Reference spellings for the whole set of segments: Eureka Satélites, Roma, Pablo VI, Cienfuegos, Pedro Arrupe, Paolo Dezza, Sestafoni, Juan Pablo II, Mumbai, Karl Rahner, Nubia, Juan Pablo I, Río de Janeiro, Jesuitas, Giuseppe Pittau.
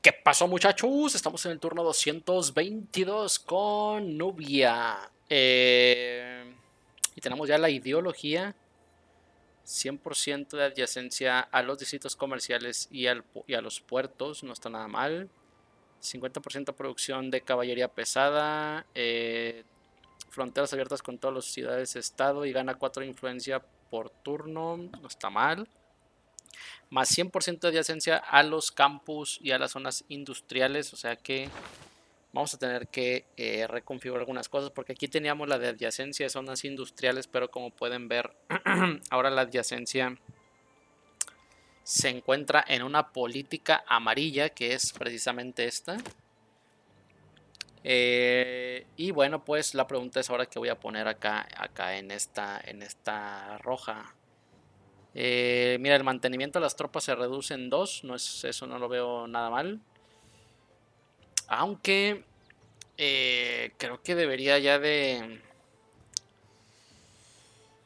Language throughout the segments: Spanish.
¿Qué pasó, muchachos? Estamos en el turno 222 con Nubia. Y tenemos ya la ideología 100% de adyacencia a los distritos comerciales y a los puertos. No está nada mal. 50% producción de caballería pesada. Fronteras abiertas con todas las ciudades-estado y gana 4 de influencia por turno. No está mal. Más 100% de adyacencia a los campus y a las zonas industriales. O sea que vamos a tener que reconfigurar algunas cosas, porque aquí teníamos la de adyacencia de zonas industriales, pero como pueden ver, ahora la adyacencia se encuentra en una política amarilla, que es precisamente esta. Y bueno, pues la pregunta es ahora qué voy a poner acá en esta roja. Mira, el mantenimiento de las tropas se reduce en 2. Eso no lo veo nada mal. Aunque creo que debería ya de...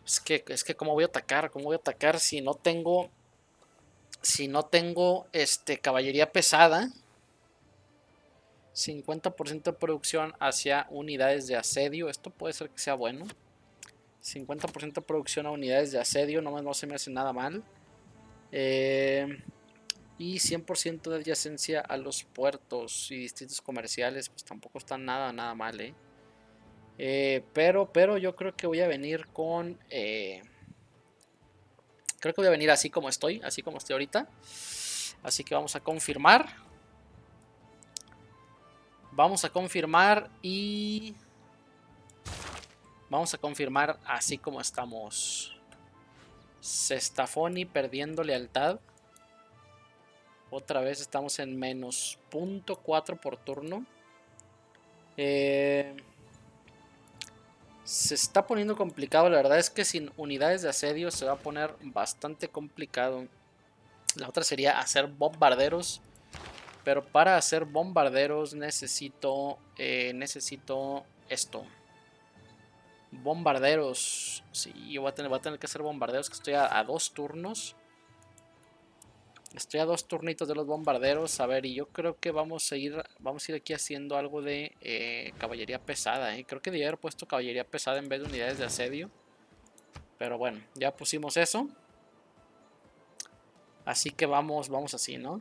Es que ¿cómo voy a atacar si no tengo... caballería pesada? 50% de producción hacia unidades de asedio. Esto puede ser que sea bueno. 50% de producción a unidades de asedio, no se me hace nada mal. Y 100% de adyacencia a los puertos y distritos comerciales, pues tampoco está nada mal. Pero yo creo que voy a venir con... creo que voy a venir así como estoy ahorita. Así que vamos a confirmar. Y... vamos a confirmar así como estamos. Sestafoni perdiendo lealtad. Otra vez estamos en menos .4 por turno. Se está poniendo complicado. La verdad es que sin unidades de asedio se va a poner bastante complicado. La otra sería hacer bombarderos. Pero para hacer bombarderos necesito esto. Bombarderos. Sí, yo voy a tener que hacer bombarderos, que estoy a 2 turnos. Estoy a 2 turnitos de los bombarderos. A ver, y yo creo que vamos a ir aquí haciendo algo de caballería pesada. Creo que debería haber puesto caballería pesada en vez de unidades de asedio. Pero bueno, ya pusimos eso. Así que vamos así, ¿no?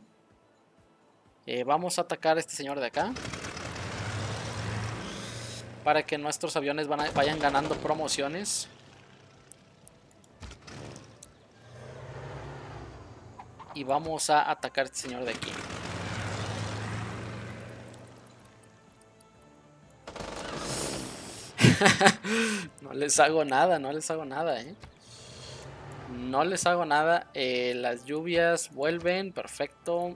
Vamos a atacar a este señor de acá, para que nuestros aviones vayan ganando promociones. Y vamos a atacar a este señor de aquí. No les hago nada. Las lluvias vuelven, perfecto.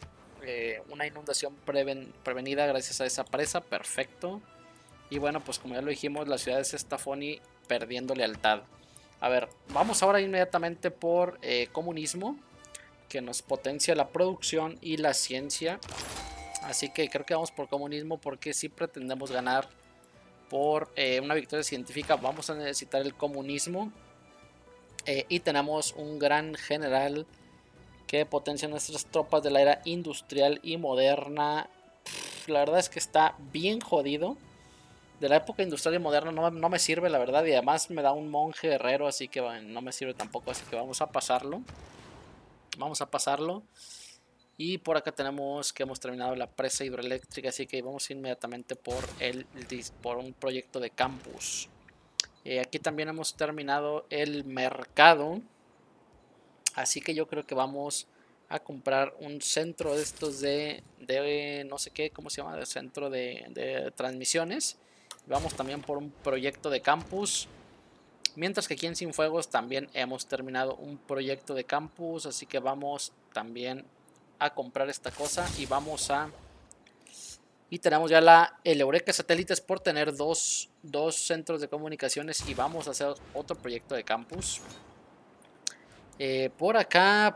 Una inundación prevenida gracias a esa presa, perfecto. Y bueno, pues como ya lo dijimos, la ciudad de Sestafoni perdiendo lealtad. A ver, vamos ahora inmediatamente por comunismo, que nos potencia la producción y la ciencia. Así que creo que vamos por comunismo, porque si pretendemos ganar por una victoria científica, vamos a necesitar el comunismo. Y tenemos un gran general que potencia nuestras tropas de la era industrial y moderna. La verdad es que está bien jodido. De la época industrial y moderna no me sirve, la verdad. Y además me da un monje herrero, así que bueno, no me sirve tampoco. Así que vamos a pasarlo. Y por acá tenemos que hemos terminado la presa hidroeléctrica. Así que vamos inmediatamente por un proyecto de campus. Aquí también hemos terminado el mercado. Así que yo creo que vamos a comprar un centro de estos de no sé qué, ¿cómo se llama? De centro de transmisiones. Vamos también por un proyecto de campus. Mientras que aquí en Cienfuegos también hemos terminado un proyecto de campus. Así que vamos también a comprar esta cosa. Y tenemos ya el Eureka Satélites por tener dos centros de comunicaciones. Y vamos a hacer otro proyecto de campus. Por acá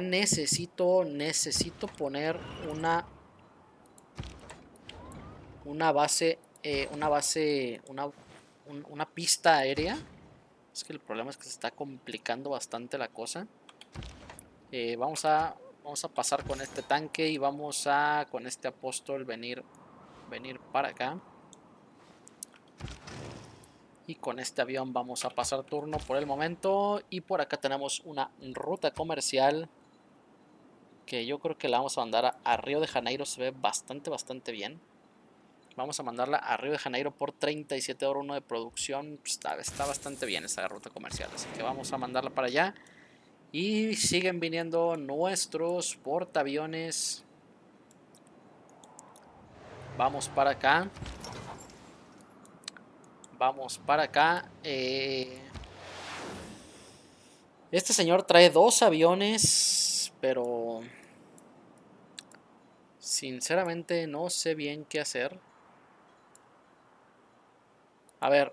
necesito poner una pista aérea. Es que el problema es que se está complicando bastante la cosa. Vamos a Vamos a pasar con este tanque y vamos a con este apóstol venir para acá. Y con este avión vamos a pasar turno por el momento. Y por acá tenemos una ruta comercial que yo creo que la vamos a mandar a Río de Janeiro. Se ve bastante bien. Vamos a mandarla a Río de Janeiro por $37 de producción. Está bastante bien esa ruta comercial. Así que vamos a mandarla para allá. Y siguen viniendo nuestros portaaviones. Vamos para acá. Vamos para acá. Este señor trae dos aviones, pero sinceramente no sé bien qué hacer. A ver,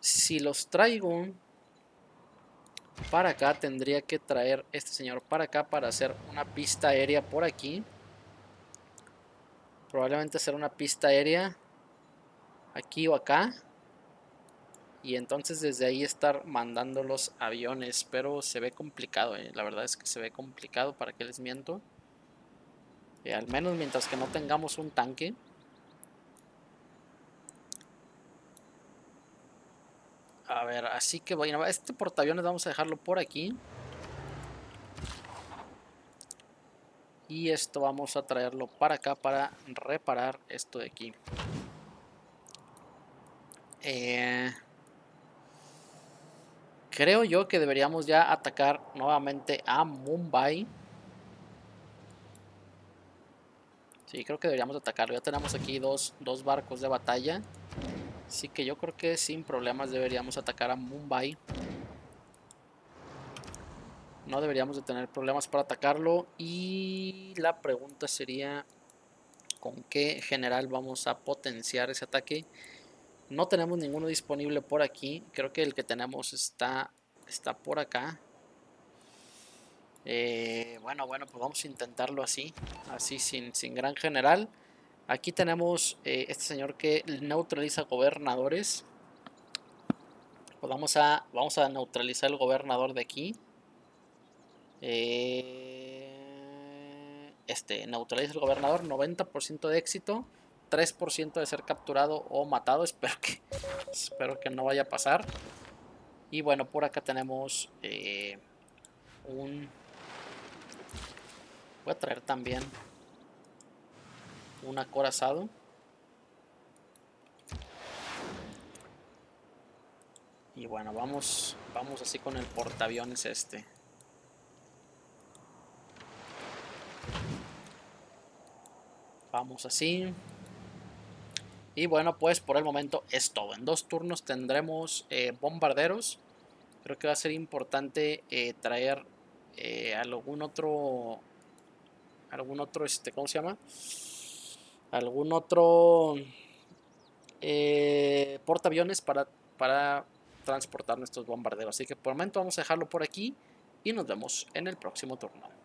si los traigo para acá, tendría que traer este señor para acá para hacer una pista aérea por aquí. Probablemente hacer una pista aérea aquí o acá. Y entonces desde ahí estar mandando los aviones. Pero se ve complicado, la verdad es que se ve complicado, para qué les miento. Al menos mientras que no tengamos un tanque. A ver, así que bueno, este portaaviones vamos a dejarlo por aquí. Y esto vamos a traerlo para acá para reparar esto de aquí. Creo yo que deberíamos ya atacar nuevamente a Mumbai. Sí, creo que deberíamos atacarlo. Ya tenemos aquí dos barcos de batalla. Así que yo creo que sin problemas deberíamos atacar a Mumbai. No deberíamos de tener problemas para atacarlo. Y la pregunta sería, ¿con qué general vamos a potenciar ese ataque? No tenemos ninguno disponible por aquí. Creo que el que tenemos está por acá. Bueno, pues vamos a intentarlo así. Así sin gran general. Aquí tenemos este señor que neutraliza gobernadores. Pues vamos a neutralizar el gobernador de aquí. Neutraliza el gobernador. 90% de éxito. 3% de ser capturado o matado. Espero que no vaya a pasar. Y bueno, por acá tenemos voy a traer también un acorazado. Y bueno, vamos así con el portaaviones este. Vamos así. Y bueno, pues por el momento es todo. En 2 turnos tendremos bombarderos. Creo que va a ser importante traer algún otro ¿cómo se llama? Algún otro portaaviones para transportar nuestros bombarderos. Así que por el momento vamos a dejarlo por aquí y nos vemos en el próximo turno.